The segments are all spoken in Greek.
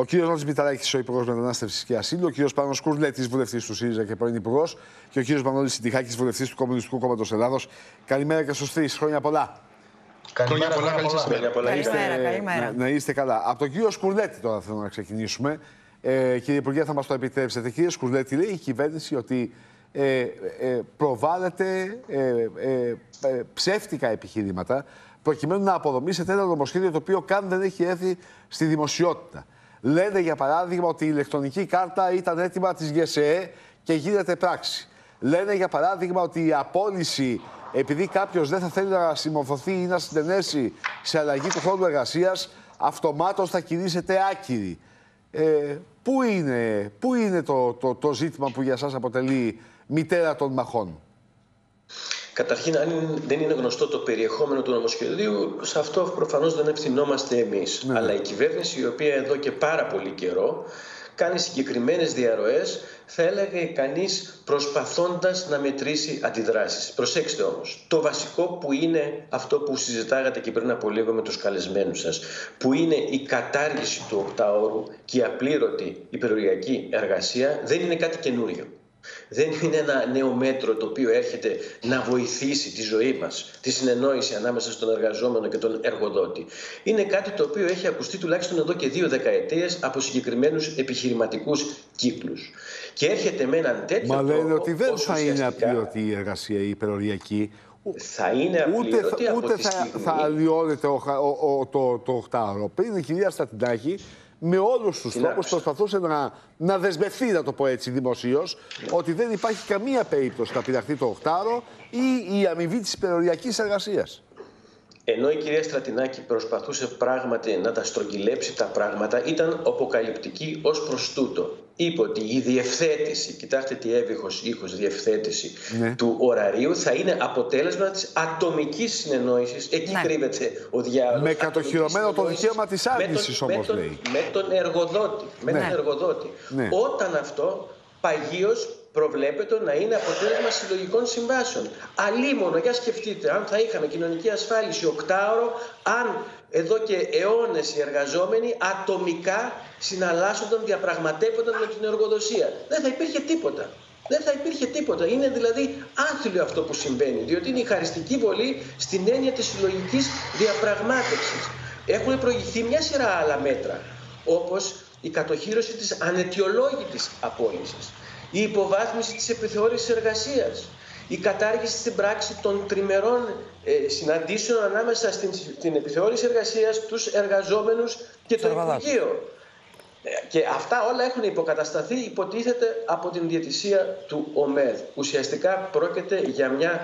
Ο κ. Νότης Μηταράκης, ο Υπουργός Μετανάστευσης και Ασύλου, ο κ. Πάνος Σκουρλέτης, βουλευτής του ΣΥΡΙΖΑ και πρώην Υπουργός, και ο κ. Μανώλης Συντυχάκης, βουλευτής του Κομμουνιστικού Κόμματος Ελλάδος. Καλημέρα και στους τρεις. Χρόνια πολλά. Καλημέρα, καλημέρα. Να είστε καλά. Από τον κύριο Σκουρλέτη τώρα θέλω να ξεκινήσουμε. Κύριε Υπουργέ, θα μας το επιτρέψετε. Κύριε Σκουρλέτη, λέει η κυβέρνηση ότι προβάλλεται ψεύτικα επιχειρήματα προκειμένου να αποδομήσετε ένα νομοσχέδιο το οποίο καν δεν έχει έρθει στη δημοσιότητα. Λένε, για παράδειγμα, ότι η ηλεκτρονική κάρτα ήταν αίτημα της ΓΣΕΕ και γίνεται πράξη. Λένε, για παράδειγμα, ότι η απόλυση, επειδή κάποιος δεν θα θέλει να συμμορφωθεί ή να συνενέσει σε αλλαγή του χρόνου εργασίας, αυτομάτως θα κηρύσσεται άκυρη. Πού είναι το ζήτημα που για σας αποτελεί μητέρα των μαχών? Καταρχήν, αν δεν είναι γνωστό το περιεχόμενο του νομοσχεδίου, σε αυτό προφανώς δεν ευθυνόμαστε εμείς. Ναι. Αλλά η κυβέρνηση, η οποία εδώ και πάρα πολύ καιρό κάνει συγκεκριμένες διαρροές, θα έλεγε κανείς προσπαθώντας να μετρήσει αντιδράσεις. Προσέξτε όμως, το βασικό που είναι αυτό που συζητάγατε και πριν από λίγο με τους καλεσμένους σας, που είναι η κατάργηση του οκτάωρου και η απλήρωτη υπεροριακή εργασία, δεν είναι κάτι καινούριο. Δεν είναι ένα νέο μέτρο το οποίο έρχεται να βοηθήσει τη ζωή μας, τη συνεννόηση ανάμεσα στον εργαζόμενο και τον εργοδότη. Είναι κάτι το οποίο έχει ακουστεί τουλάχιστον εδώ και 2 δεκαετίες από συγκεκριμένους επιχειρηματικούς κύκλους. Και έρχεται με έναν τέτοιο τρόπο. Μα λένε ότι δεν θα είναι απλήρωτη η εργασία, η υπεροριακή. Θα είναι απλήρωτη ούτε θα αλλοιώνεται το οκτάωρο. Πριν η κυρία Στατιντάκη, με όλους τους τρόπους προσπαθούσε να δεσμευτεί, να το πω έτσι δημοσίως, ότι δεν υπάρχει καμία περίπτωση να πειραχτεί το οκτάωρο ή η αμοιβή της υπεροριακής εργασίας. Ενώ η κυρία Στρατινάκη προσπαθούσε πράγματι να τα στρογγυλέψει τα πράγματα, ήταν αποκαλυπτική ως προς τούτο. Είπε ότι η διευθέτηση, κοιτάξτε τι έβυχος ήχος, διευθέτηση του ωραρίου, θα είναι αποτέλεσμα της ατομικής συνεννόησης. Εκεί κρύβεται ο διάολος. Με κατοχυρωμένο το δικαίωμα της άρνησης όμως, λέει. Με τον εργοδότη. Με τον εργοδότη. Ναι. Όταν αυτό παγίως προβλέπεται να είναι αποτέλεσμα συλλογικών συμβάσεων. Αλίμονο, για σκεφτείτε, αν θα είχαμε κοινωνική ασφάλιση οκτάωρο, αν εδώ και αιώνες οι εργαζόμενοι ατομικά συναλλάσσονταν, διαπραγματεύονταν με την εργοδοσία. Δεν θα υπήρχε τίποτα. Δεν θα υπήρχε τίποτα. Είναι δηλαδή άθλιο αυτό που συμβαίνει, διότι είναι η χαριστική βολή στην έννοια της συλλογικής διαπραγμάτευσης. Έχουν προηγηθεί μια σειρά άλλα μέτρα, όπως η κατοχύρωση της αναιτιολόγητης απόλυσης, η υποβάθμιση της επιθεώρησης εργασίας, η κατάργηση στην πράξη των τριμερών συναντήσεων ανάμεσα στην επιθεώρηση εργασίας, τους εργαζόμενους και το Υπουργείο. Και αυτά όλα έχουν υποκατασταθεί, υποτίθεται, από την διαιτησία του ΟΜΕΔ. Ουσιαστικά πρόκειται για μια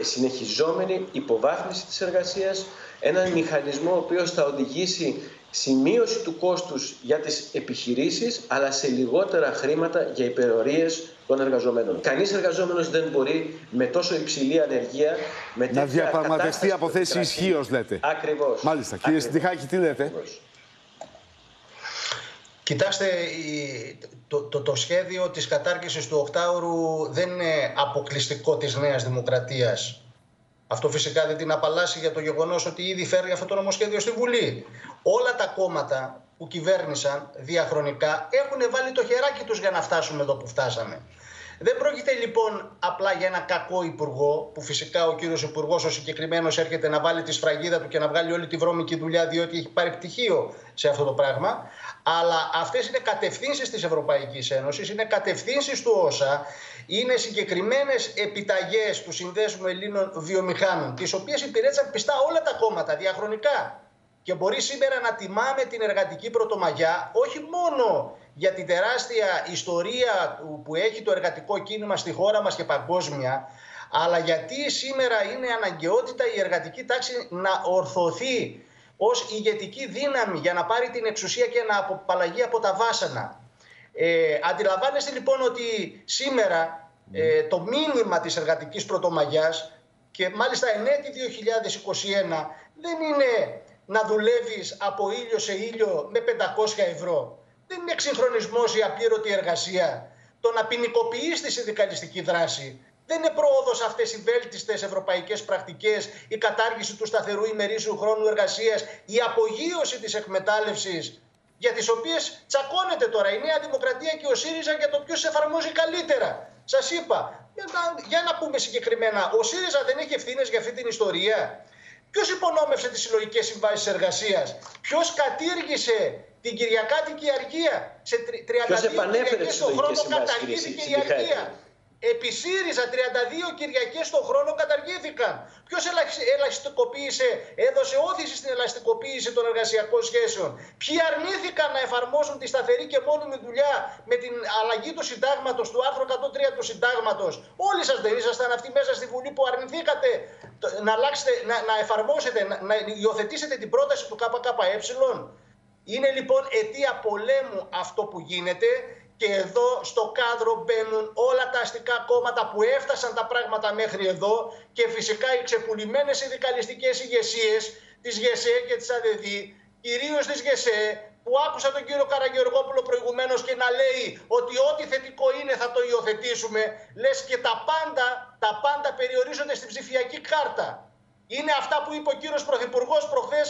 συνεχιζόμενη υποβάθμιση της εργασίας, έναν μηχανισμό ο οποίος θα οδηγήσει σημείωση του κόστους για τις επιχειρήσεις, αλλά σε λιγότερα χρήματα για υπερορίες των εργαζομένων. Κανείς εργαζόμενος δεν μπορεί με τόσο υψηλή ανεργία να διαπραγματευτεί από θέση ισχύως, λέτε. Ακριβώς. Μάλιστα. Κύριε Συντυχάκη, τι λέτε? Ακριβώς. Κοιτάξτε, το σχέδιο της κατάργησης του οκτάωρου δεν είναι αποκλειστικό της Νέας Δημοκρατίας. Αυτό φυσικά δεν την απαλλάσσει για το γεγονός ότι ήδη φέρει αυτό το νομοσχέδιο στη Βουλή. Όλα τα κόμματα που κυβέρνησαν διαχρονικά έχουν βάλει το χεράκι τους για να φτάσουμε εδώ που φτάσαμε. Δεν πρόκειται λοιπόν απλά για ένα κακό υπουργό, που φυσικά ο κύριος υπουργός ο συγκεκριμένος έρχεται να βάλει τη σφραγίδα του και να βγάλει όλη τη βρώμικη δουλειά, διότι έχει πάρει πτυχίο σε αυτό το πράγμα. Αλλά αυτές είναι κατευθύνσεις της Ευρωπαϊκής Ένωσης, είναι κατευθύνσεις του ΩΣΑ, είναι συγκεκριμένες επιταγές του Συνδέσμου Ελλήνων Βιομηχάνων, τις οποίες υπηρέτησαν πιστά όλα τα κόμματα διαχρονικά. Και μπορεί σήμερα να τιμάμε την εργατική πρωτομαγιά, όχι μόνο για την τεράστια ιστορία που έχει το εργατικό κίνημα στη χώρα μας και παγκόσμια, αλλά γιατί σήμερα είναι αναγκαιότητα η εργατική τάξη να ορθωθεί ως ηγετική δύναμη για να πάρει την εξουσία και να απαλλαγεί από τα βάσανα. Αντιλαμβάνεστε λοιπόν ότι σήμερα το μήνυμα της εργατικής πρωτομαγιάς, και μάλιστα εν έτη 2021, δεν είναι να δουλεύεις από ήλιο σε ήλιο με 500 ευρώ. Δεν είναι εξυγχρονισμός η απλήρωτη εργασία. Το να ποινικοποιείς τη συνδικαλιστική δράση. Δεν είναι πρόοδος αυτές οι βέλτιστες ευρωπαϊκές πρακτικές, η κατάργηση του σταθερού ημερήσιου χρόνου εργασίας, η απογείωση της εκμετάλλευσης για τις οποίες τσακώνεται τώρα η Νέα Δημοκρατία και ο ΣΥΡΙΖΑ για το ποιος εφαρμόζει καλύτερα. Σας είπα, για να πούμε συγκεκριμένα, ο ΣΥΡΙΖΑ δεν έχει ευθύνες για αυτή την ιστορία. Ποιος υπονόμευσε τις συλλογικές συμβάσεις εργασίας, ποιος κατήργησε την Κυριακάτικη αργία, σε 32 Κυριακές στον χρόνο καταργήθηκε η αργία. Επί ΣΥΡΙΖΑ 32 Κυριακές στον χρόνο καταργήθηκαν. Ποιος ελαχιστικοποίησε, έδωσε όθηση στην ελαχιστικοποίηση των εργασιακών σχέσεων. Ποιοι αρνήθηκαν να εφαρμόσουν τη σταθερή και μόνιμη δουλειά με την αλλαγή του συντάγματος, του άρθρου 103 του συντάγματος. Όλοι σας δεν ήσασταν αυτοί μέσα στη Βουλή που αρνηθήκατε να, εφαρμόσετε, να υιοθετήσετε την πρόταση του ΚΚΕ. Είναι λοιπόν αιτία πολέμου αυτό που γίνεται. Και εδώ στο κάδρο μπαίνουν όλα τα αστικά κόμματα που έφτασαν τα πράγματα μέχρι εδώ και φυσικά οι ξεπουλημένες συνδικαλιστικές ηγεσίες της ΓΣΕΕ και της ΑΔΕΔΗ, κυρίως της ΓΣΕΕ, που άκουσα τον κύριο Καραγιεργόπουλο προηγουμένως και να λέει ότι ό,τι θετικό είναι θα το υιοθετήσουμε, λες και τα πάντα περιορίζονται στην ψηφιακή κάρτα. Είναι αυτά που είπε ο κύριος Πρωθυπουργός προχθές.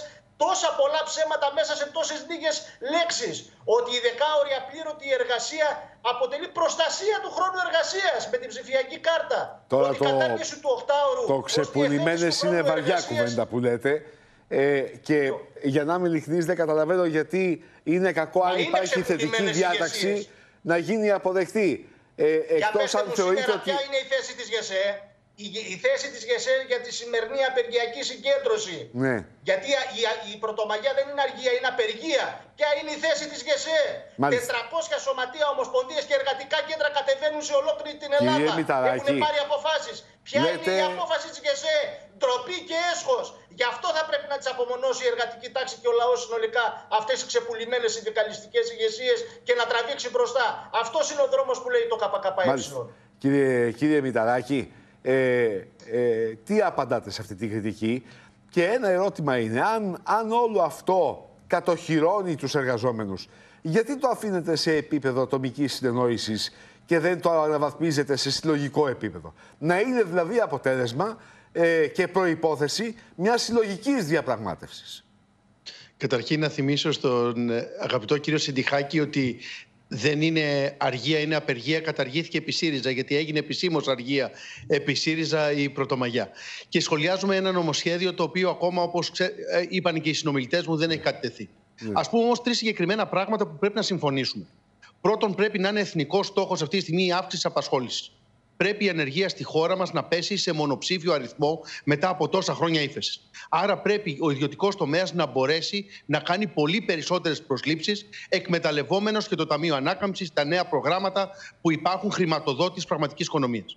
Τόσα πολλά ψέματα μέσα σε τόσες λίγες λέξεις. Ότι η δεκάωρη απλήρωτη εργασία αποτελεί προστασία του χρόνου εργασίας με την ψηφιακή κάρτα. Τώρα ότι η κατάργηση του οκτάωρου. Το ξεπουλημένες είναι βαριά κουβέντα που λέτε. Και για να είμαι ειλικρινής, δεν καταλαβαίνω γιατί είναι κακό αν υπάρχει θετική διάταξη να γίνει αποδεκτή. Εκτός αν θεωρείτε ότι. Ποια είναι η θέση της ΓΣΕΕ. Η θέση της ΓΣΕΕ για τη σημερινή απεργιακή συγκέντρωση. Ναι. Γιατί η πρωτομαγιά δεν είναι αργία, είναι απεργία. Ποια είναι η θέση της ΓΣΕΕ. 400 σωματεία, ομοσπονδίες και εργατικά κέντρα κατεβαίνουν σε ολόκληρη την Ελλάδα. Έχουν πάρει αποφάσεις. Ποια είναι η απόφαση της ΓΣΕΕ. Ντροπή και έσχος. Γι' αυτό θα πρέπει να τις απομονώσει η εργατική τάξη και ο λαός συνολικά αυτές τις ξεπουλημένες συνδικαλιστικές ηγεσίες και να τραβήξει μπροστά. Αυτό είναι ο δρόμος που λέει το ΚΚΕ. Κύριε Μηταράκη. Τι απαντάτε σε αυτή τη κριτική? Και ένα ερώτημα είναι, αν όλο αυτό κατοχυρώνει τους εργαζόμενους, γιατί το αφήνετε σε επίπεδο ατομικής συνεννόησης και δεν το αναβαθμίζετε σε συλλογικό επίπεδο? Να είναι δηλαδή αποτέλεσμα και προϋπόθεση μιας συλλογικής διαπραγμάτευσης. Καταρχήν να θυμίσω στον αγαπητό κύριο Συντυχάκη ότι δεν είναι αργία, είναι απεργία. Καταργήθηκε επί ΣΥΡΙΖΑ, γιατί έγινε επισήμως αργία επί ΣΥΡΙΖΑ η Πρωτομαγιά. Και σχολιάζουμε ένα νομοσχέδιο το οποίο ακόμα, όπως είπαν και οι συνομιλητές μου, δεν έχει κατατεθεί. Ας πούμε όμως τρεις συγκεκριμένα πράγματα που πρέπει να συμφωνήσουμε. Πρώτον, πρέπει να είναι εθνικός στόχος αυτή τη στιγμή η αύξηση απασχόλησης. Πρέπει η ανεργία στη χώρα μας να πέσει σε μονοψήφιο αριθμό μετά από τόσα χρόνια ύφεσης. Άρα πρέπει ο ιδιωτικός τομέας να μπορέσει να κάνει πολύ περισσότερες προσλήψεις, εκμεταλλευόμενος και το Ταμείο Ανάκαμψης, τα νέα προγράμματα που υπάρχουν χρηματοδότησης πραγματικής οικονομίας.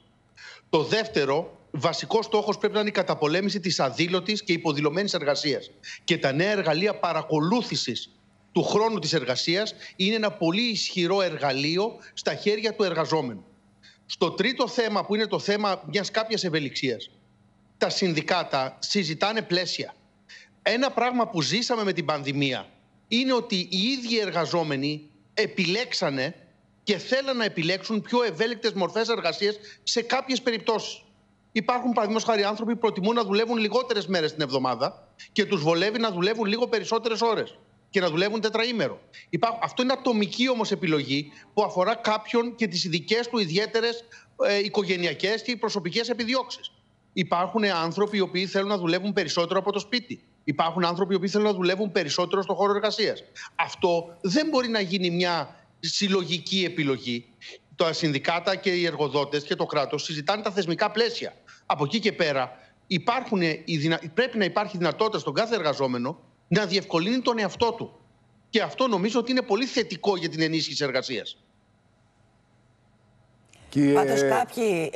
Το δεύτερο, βασικός στόχος πρέπει να είναι η καταπολέμηση της αδήλωτης και υποδηλωμένης εργασίας. Και τα νέα εργαλεία παρακολούθησης του χρόνου της εργασίας είναι ένα πολύ ισχυρό εργαλείο στα χέρια του εργαζόμενου. Στο τρίτο θέμα, που είναι το θέμα μιας κάποιας ευελιξίας, τα συνδικάτα συζητάνε πλαίσια. Ένα πράγμα που ζήσαμε με την πανδημία είναι ότι οι ίδιοι εργαζόμενοι επιλέξανε και θέλαν να επιλέξουν πιο ευέλικτες μορφές εργασίας σε κάποιες περιπτώσεις. Υπάρχουν, παραδείγματος χάρη, άνθρωποι που προτιμούν να δουλεύουν λιγότερες μέρες την εβδομάδα και τους βολεύει να δουλεύουν λίγο περισσότερες ώρες και να δουλεύουν τετραήμερο. Αυτό είναι ατομική όμως επιλογή που αφορά κάποιον και τις δικές του ιδιαίτερες οικογενειακές και προσωπικές επιδιώξεις. Υπάρχουν άνθρωποι οι οποίοι θέλουν να δουλεύουν περισσότερο από το σπίτι. Υπάρχουν άνθρωποι οι οποίοι θέλουν να δουλεύουν περισσότερο στον χώρο εργασίας. Αυτό δεν μπορεί να γίνει μια συλλογική επιλογή. Τα συνδικάτα και οι εργοδότες και το κράτος συζητάνε τα θεσμικά πλαίσια. Από εκεί και πέρα πρέπει να υπάρχει δυνατότητα στον κάθε εργαζόμενο να διευκολύνει τον εαυτό του. Και αυτό νομίζω ότι είναι πολύ θετικό για την ενίσχυση εργασίας. Πάντως κάποιοι,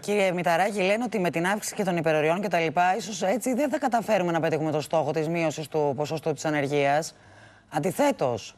κύριε Μηταράκη, λένε ότι με την αύξηση και των υπεροριών και τα λοιπά, ίσως έτσι δεν θα καταφέρουμε να πετύχουμε το στόχο της μείωσης του ποσοστού της ανεργίας. Αντιθέτως.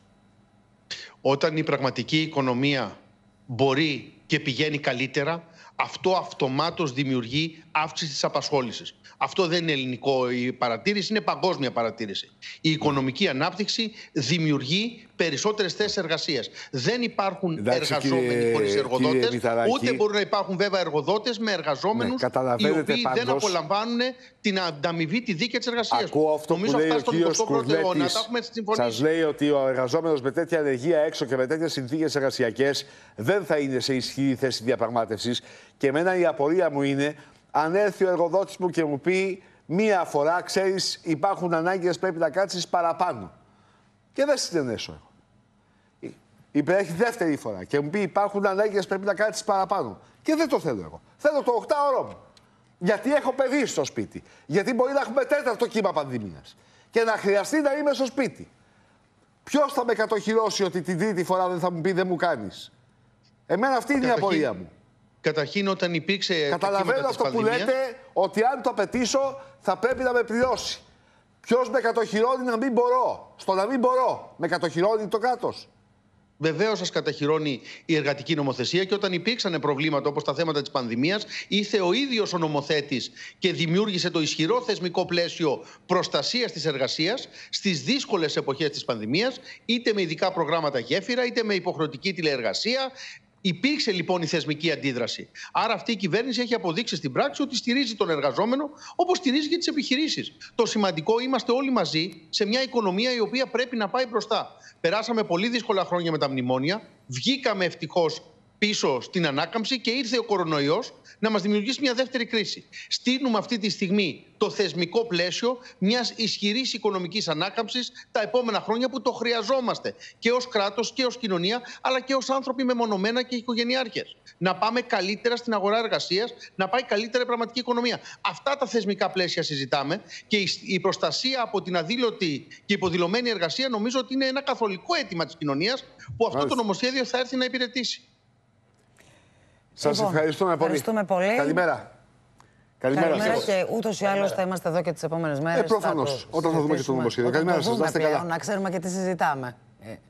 Όταν η πραγματική οικονομία μπορεί και πηγαίνει καλύτερα, αυτό αυτομάτως δημιουργεί αύξηση της απασχόλησης. Αυτό δεν είναι ελληνικό η παρατήρηση, είναι παγκόσμια παρατήρηση. Η οικονομική ανάπτυξη δημιουργεί περισσότερες θέσεις εργασίας. Δεν υπάρχουν εργαζόμενοι χωρίς εργοδότες, ούτε μπορούν να υπάρχουν βέβαια εργοδότες με εργαζόμενους οι οποίοι δεν απολαμβάνουν την ανταμοιβή, τη δίκαια της εργασίας. Νομίζω αυτά στον 21ο αιώνα τα έχουμε συμφωνήσει. Σας λέει ότι ο εργαζόμενος με τέτοια ανεργία έξω και με τέτοιες συνθήκες εργασιακές δεν θα είναι σε ισχυρή θέση διαπραγμάτευσης. Και εμένα η απορία μου είναι, αν έρθει ο εργοδότης μου και μου πει μία φορά, ξέρεις, υπάρχουν ανάγκες, πρέπει να κάτσεις παραπάνω. Και δεν συνενέσω εγώ. Υπερέχει δεύτερη φορά και μου πει υπάρχουν ανάγκες, πρέπει να κάτσεις παραπάνω. Και δεν το θέλω εγώ. Θέλω το 8ωρο μου. Γιατί έχω παιδί στο σπίτι. Γιατί μπορεί να έχουμε τέταρτο κύμα πανδημίας. Και να χρειαστεί να είμαι στο σπίτι. Ποιος θα με κατοχυρώσει ότι την τρίτη φορά δεν θα μου πει δεν μου κάνεις. Εμένα αυτή είναι η απορία μου. Καταρχήν, όταν υπήρξε. Καταλαβαίνω αυτό που λέτε, ότι αν το απαιτήσω θα πρέπει να με πληρώσει. Ποιος με κατοχυρώνει να μην μπορώ. Στο να μην μπορώ, με κατοχυρώνει το κράτος. Βεβαίως σας κατοχυρώνει η εργατική νομοθεσία και όταν υπήρξαν προβλήματα όπως τα θέματα της πανδημίας, ήρθε ο ίδιος ο νομοθέτης και δημιούργησε το ισχυρό θεσμικό πλαίσιο προστασίας της εργασίας στις δύσκολες εποχές της πανδημίας, είτε με ειδικά προγράμματα γέφυρα, είτε με υποχρεωτική τηλεεργασία. Υπήρξε λοιπόν η θεσμική αντίδραση. Άρα αυτή η κυβέρνηση έχει αποδείξει στην πράξη ότι στηρίζει τον εργαζόμενο όπως στηρίζει και τις επιχειρήσεις. Το σημαντικό, είμαστε όλοι μαζί σε μια οικονομία η οποία πρέπει να πάει μπροστά. Περάσαμε πολύ δύσκολα χρόνια με τα μνημόνια, βγήκαμε ευτυχώς πίσω στην ανάκαμψη και ήρθε ο κορονοϊός να μας δημιουργήσει μια δεύτερη κρίση. Στείνουμε αυτή τη στιγμή το θεσμικό πλαίσιο μιας ισχυρής οικονομικής ανάκαμψης τα επόμενα χρόνια που το χρειαζόμαστε και ως κράτος και ως κοινωνία, αλλά και ως άνθρωποι μεμονωμένα και οικογενειάρχες. Να πάμε καλύτερα στην αγορά εργασίας, να πάει καλύτερα η πραγματική οικονομία. Αυτά τα θεσμικά πλαίσια συζητάμε και η προστασία από την αδήλωτη και υποδηλωμένη εργασία νομίζω ότι είναι ένα καθολικό αίτημα της κοινωνίας που αυτό το νομοσχέδιο θα έρθει να υπηρετήσει. Σας ευχαριστούμε πολύ. Καλημέρα. Καλημέρα και ούτως ή άλλως θα είμαστε εδώ και τις επόμενες μέρες. Προφανώς. Όταν θα δούμε και το νομοσχέδιο. Καλημέρα σας. Να είστε καλά. Να ξέρουμε και τι συζητάμε.